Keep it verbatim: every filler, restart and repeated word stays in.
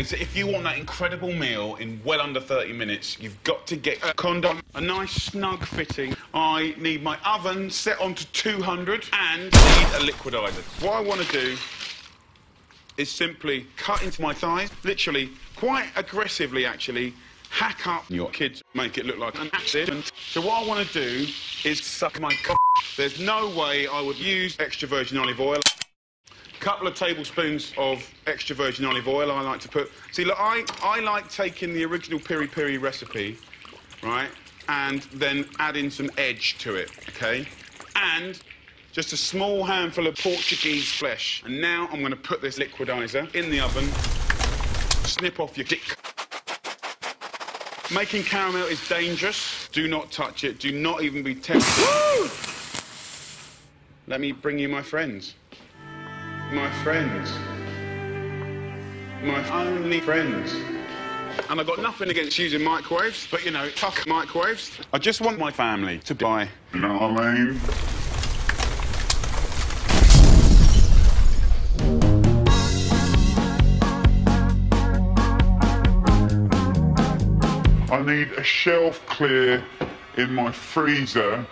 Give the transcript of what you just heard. Okay, so if you want that incredible meal in well under thirty minutes, you've got to get a condom, a nice snug fitting. I need my oven set on to two hundred and need a liquidizer. What I want to do is simply cut into my thighs, literally, quite aggressively actually, hack up your kids, make it look like an accident. So what I want to do is suck my c***. There's no way I would use extra virgin olive oil. Couple of tablespoons of extra virgin olive oil I like to put. See, look, I, I like taking the original piri-piri recipe, right, and then adding some edge to it, OK? And just a small handful of Portuguese flesh. And now I'm going to put this liquidizer in the oven, snip off your dick. Making caramel is dangerous. Do not touch it. Do not even be tempted. Woo! Let me bring you my friends. My friends. My only friends. And I've got nothing against using microwaves, but, you know, fuck microwaves. I just want my family to buy... You know what I mean? I need a shelf clear in my freezer